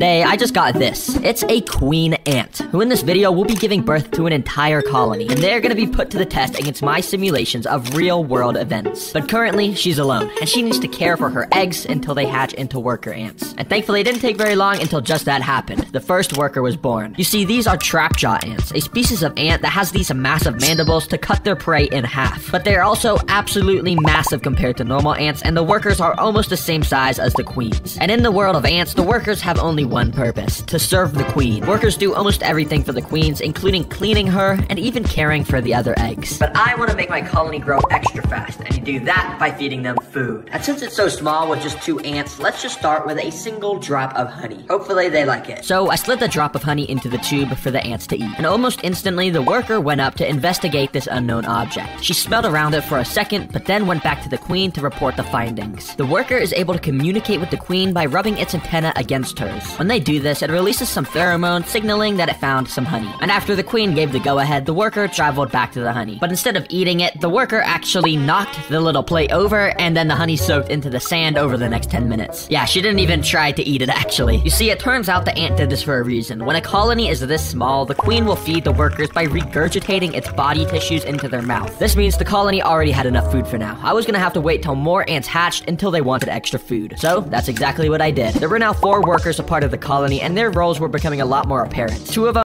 today, I just got this. It's a queen ant, who in this video will be giving birth to an entire colony, and they're gonna be put to the test against my simulations of real-world events. But currently, she's alone, and she needs to care for her eggs until they hatch into worker ants. And thankfully, it didn't take very long until just that happened. The first worker was born. You see, these are trap jaw ants, a species of ant that has these massive mandibles to cut their prey in half. But they're also absolutely massive compared to normal ants, and the workers are almost the same size as the queens. And in the world of ants, the workers have only one purpose, to serve the queen. Workers do almost everything for the queens, including cleaning her and even caring for the other eggs. But I want to make my colony grow extra fast, and you do that by feeding them food. And since it's so small with just two ants, let's just start with a single drop of honey. Hopefully they like it. So I slid the drop of honey into the tube for the ants to eat, and almost instantly the worker went up to investigate this unknown object. She smelled around it for a second, but then went back to the queen to report the findings. The worker is able to communicate with the queen by rubbing its antenna against hers. When they do this, it releases some pheromone, signaling that it found some honey. And after the queen gave the go-ahead, the worker traveled back to the honey. But instead of eating it, the worker actually knocked the little plate over, and then the honey soaked into the sand over the next 10 minutes. Yeah, she didn't even try to eat it, actually. You see, it turns out the ant did this for a reason. When a colony is this small, the queen will feed the workers by regurgitating its body tissues into their mouth. This means the colony already had enough food for now. I was gonna have to wait till more ants hatched until they wanted extra food. So that's exactly what I did. There were now 4 workers a part of the colony, and their roles were becoming a lot more apparent. Two of them